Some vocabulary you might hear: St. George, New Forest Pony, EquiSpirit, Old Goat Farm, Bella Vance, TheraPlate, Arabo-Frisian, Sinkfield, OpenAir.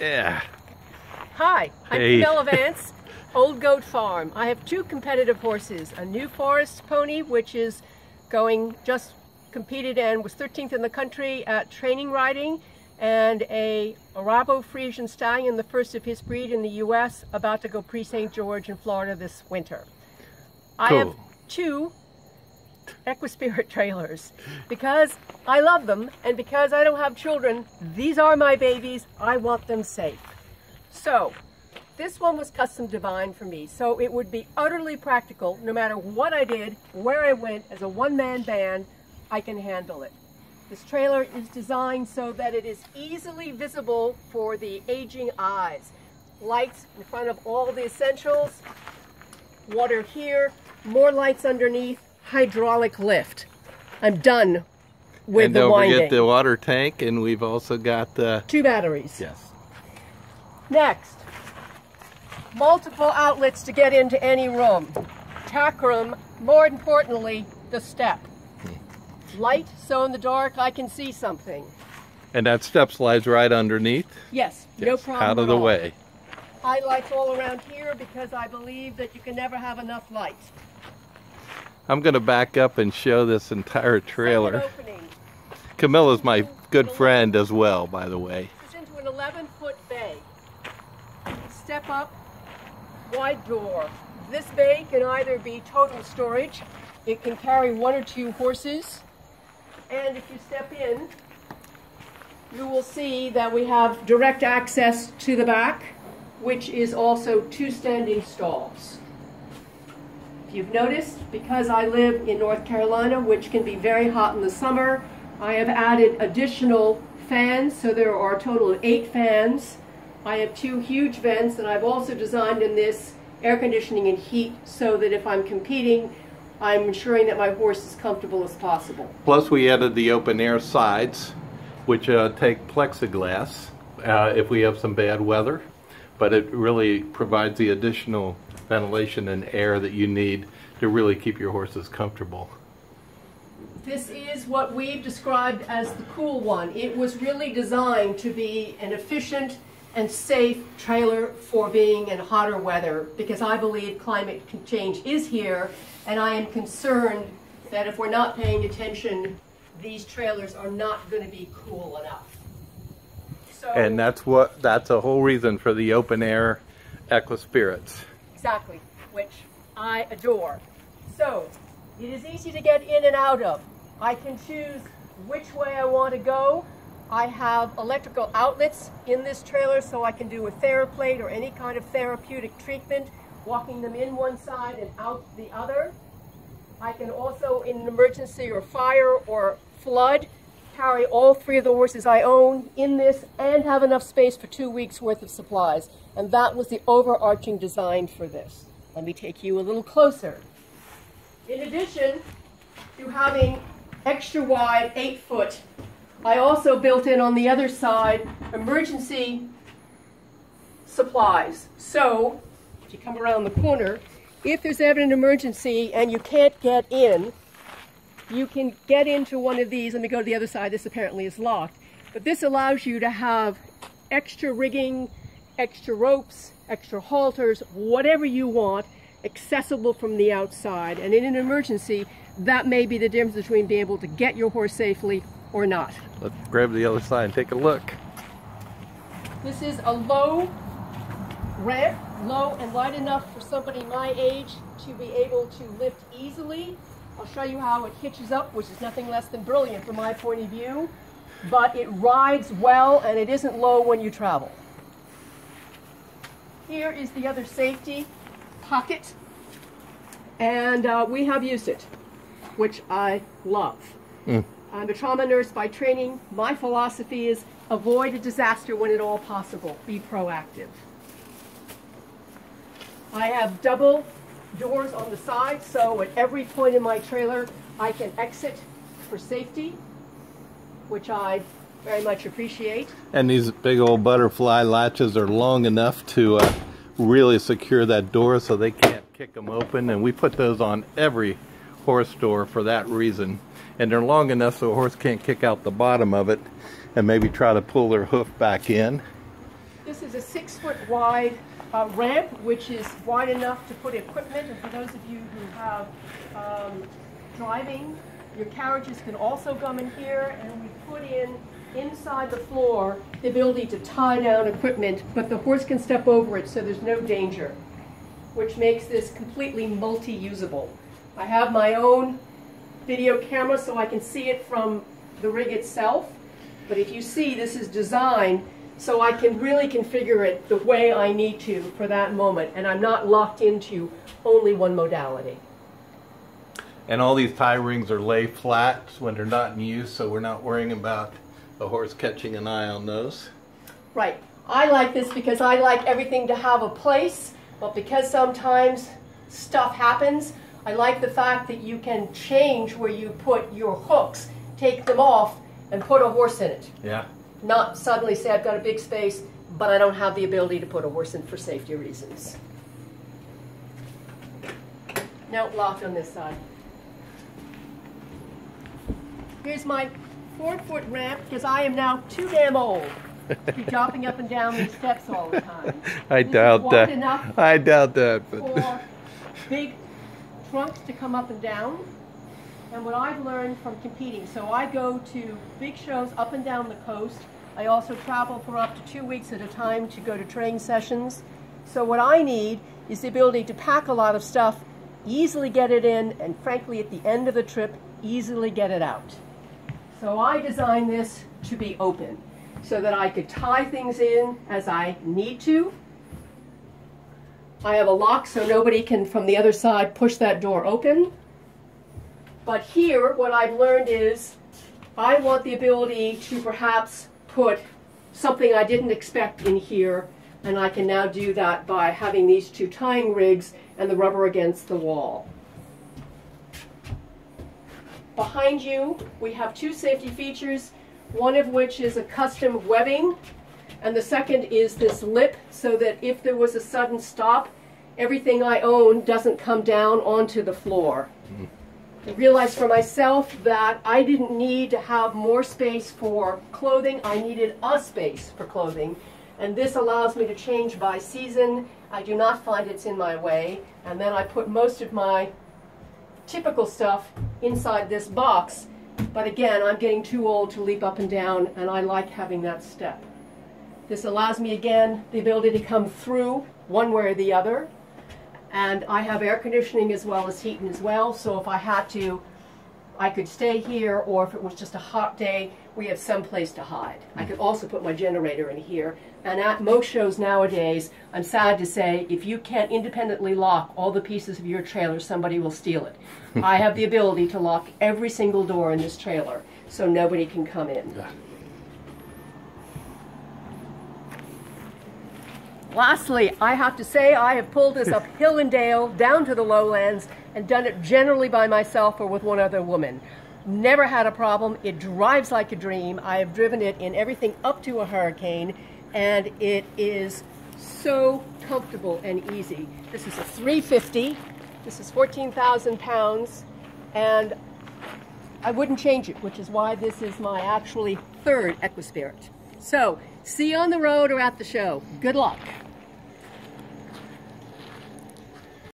Yeah. Hi, I'm Bella Vance, Old Goat Farm. I have two competitive horses, a New Forest Pony, which is going, just competed and was 13th in the country at training riding, and a Arabo-Frisian stallion, the first of his breed in the U.S., about to go pre-St. George in Florida this winter. Cool. I have two EquiSpirit trailers because I love them, and because I don't have children, these are my babies. I want them safe. So this one was custom designed for me, so it would be utterly practical. No matter what I did, where I went, as a one-man band, I can handle it. This trailer is designed so that it is easily visible for the aging eyes. Lights in front of all the essentials, water here, more lights underneath, hydraulic lift. I'm done with the winding. And don't forget the water tank, and we've also got the... two batteries. Yes. Next, multiple outlets to get into any room. Tack room, more importantly, the step. Light, so in the dark I can see something. And that step slides right underneath? Yes, yes. No problem out of the way. Highlights all around here because I believe that you can never have enough light. I'm going to back up and show this entire trailer. Camilla's my good friend as well, by the way. It's into an 11-foot bay. Step up, wide door. This bay can either be total storage, it can carry one or two horses. And if you step in, you will see that we have direct access to the back, which is also two standing stalls. If you've noticed, because I live in North Carolina, which can be very hot in the summer, I have added additional fans, so there are a total of 8 fans. I have 2 huge vents, and I've also designed in this air conditioning and heat so that if I'm competing, I'm ensuring that my horse is comfortable as possible. Plus we added the open air sides, which take plexiglass if we have some bad weather, but it really provides the additional ventilation and air that you need to really keep your horses comfortable. This is what we've described as the cool one. It was really designed to be an efficient and safe trailer for being in hotter weather, because I believe climate change is here, and I am concerned that if we're not paying attention, these trailers are not going to be cool enough. So, and that's a whole reason for the open air EquiSpirits. Exactly, which I adore. So it is easy to get in and out of. I can choose which way I want to go. I have electrical outlets in this trailer, so I can do a TheraPlate or any kind of therapeutic treatment, walking them in one side and out the other. I can also, in an emergency or fire or flood, carry all 3 of the horses I own in this and have enough space for 2 weeks worth of supplies. And that was the overarching design for this. Let me take you a little closer. In addition to having extra wide 8-foot, I also built in on the other side emergency supplies. So if you come around the corner, if there's ever an emergency and you can't get in, you can get into one of these. Let me go to the other side. This apparently is locked, but this allows you to have extra rigging, extra ropes, extra halters, whatever you want, accessible from the outside. And in an emergency, that may be the difference between being able to get your horse safely or not. Let's grab the other side and take a look. This is a low ramp, low and light enough for somebody my age to be able to lift easily. I'll show you how it hitches up, which is nothing less than brilliant from my point of view, but it rides well and it isn't low when you travel. Here is the other safety pocket, and we have used it, which I love. Mm. I'm a trauma nurse by training. My philosophy is avoid a disaster when at all possible. Be proactive. I have double doors on the side, so at every point in my trailer, I can exit for safety, which I very much appreciate. And these big old butterfly latches are long enough to really secure that door so they can't kick them open. And we put those on every horse door for that reason. And they're long enough so a horse can't kick out the bottom of it and maybe try to pull their hoof back in. This This is a 6-foot wide ramp, which is wide enough to put equipment. And for those of you who have driving, your carriages can also come in here. And we put in, inside the floor, the ability to tie down equipment, but the horse can step over it, so there's no danger, which makes this completely multi-usable. I have my own video camera, so I can see it from the rig itself. But if you see, this is designed so I can really configure it the way I need to for that moment, and I'm not locked into only one modality. And all these tie rings are lay flat when they're not in use, so we're not worrying about a horse catching an eye on those. Right. I like this because I like everything to have a place, but because sometimes stuff happens, I like the fact that you can change where you put your hooks, take them off, and put a horse in it. Yeah. Not suddenly say, I've got a big space, but I don't have the ability to put a horse in for safety reasons. Now locked on this side. Here's my 4-foot ramp, because I am now too damn old to be jumping up and down these steps all the time. I doubt that. For big trunks to come up and down. And what I've learned from competing, so I go to big shows up and down the coast. I also travel for up to 2 weeks at a time to go to training sessions. So what I need is the ability to pack a lot of stuff, easily get it in, and frankly, at the end of the trip, easily get it out. So I designed this to be open so that I could tie things in as I need to. I have a lock so nobody can, from the other side, push that door open. But here, what I've learned is I want the ability to perhaps put something I didn't expect in here, and I can now do that by having these two tying rigs and the rubber against the wall. Behind you, we have two safety features, one of which is a custom webbing, and the second is this lip, so that if there was a sudden stop, everything I own doesn't come down onto the floor. Mm-hmm. I realized for myself that I didn't need to have more space for clothing. I needed a space for clothing. And this allows me to change by season. I do not find it's in my way. And then I put most of my typical stuff inside this box. But again, I'm getting too old to leap up and down, and I like having that step. This allows me, again, the ability to come through one way or the other. And I have air conditioning as well as heating as well, so if I had to, I could stay here, or if it was just a hot day, we have some place to hide. I could also put my generator in here, and at most shows nowadays, I'm sad to say, if you can't independently lock all the pieces of your trailer, somebody will steal it. I have the ability to lock every single door in this trailer, so nobody can come in. Yeah. Lastly, I have to say I have pulled this up hill and dale, down to the lowlands, and done it generally by myself or with one other woman. Never had a problem. It drives like a dream. I have driven it in everything up to a hurricane, and it is so comfortable and easy. This is a 350. This is 14,000 pounds, and I wouldn't change it, which is why this is my actually third EquiSpirit. So, see you on the road or at the show. Good luck.